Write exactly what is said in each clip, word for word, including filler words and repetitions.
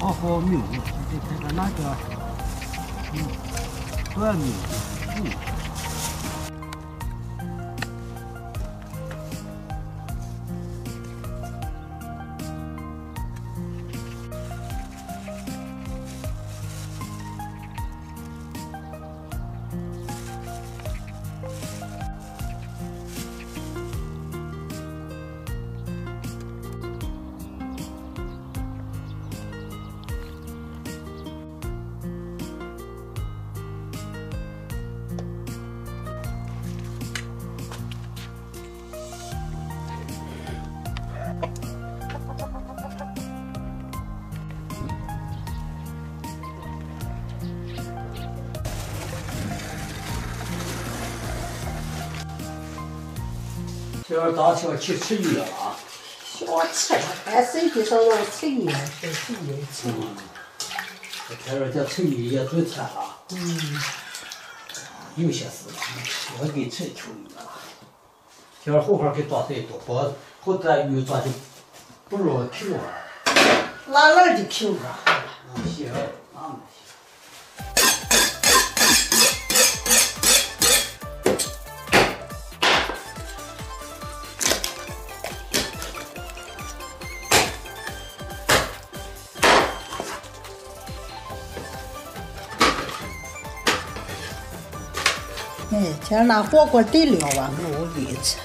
好好牛，这这个那个，嗯，多牛，嗯。 这儿大小七尺一了啊！小七，俺身体上那尺一，是尺一，尺一。我看人家尺一也昨天了。嗯。有些事，我给吃穷了。今儿后边给抓太多，把后端鱼抓的不老平啊，烂烂的平啊。行，那么行。 哎，今儿拿火锅底料啊，我给吃。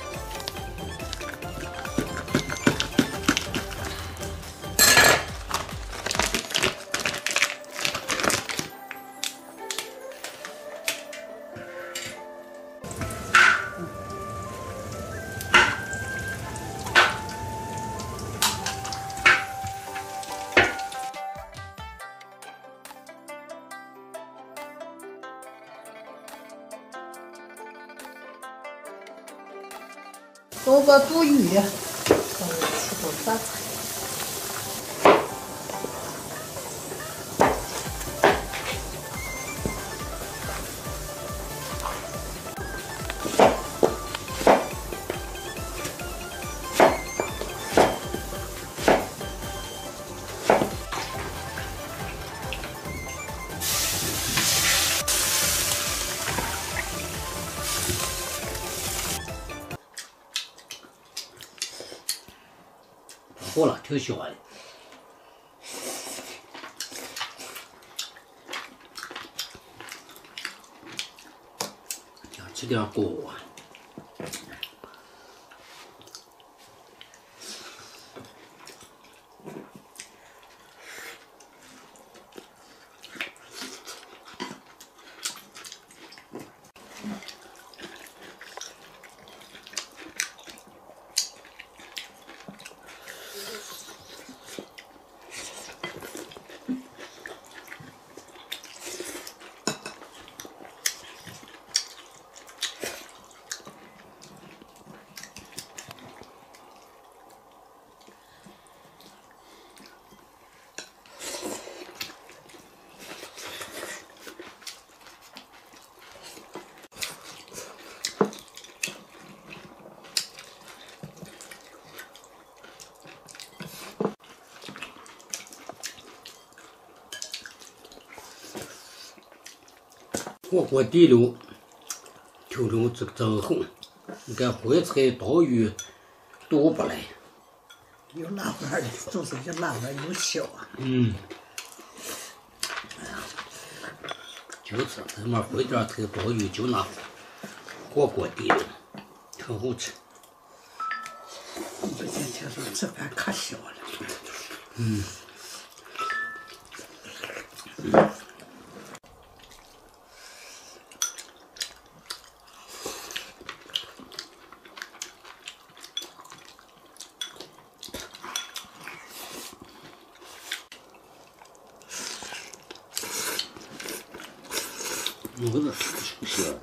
熬个肚鱼，咱们吃个饭。好了，挺香的。想吃点锅啊。火锅底料，调整这个整红，你看淮菜、刀鱼都不来。有辣味的，就是有辣味有香啊。嗯。就是他妈淮椒菜、刀鱼就拿火锅底料，挺好吃。我今天说这饭可香了。嗯。嗯 我这是不是？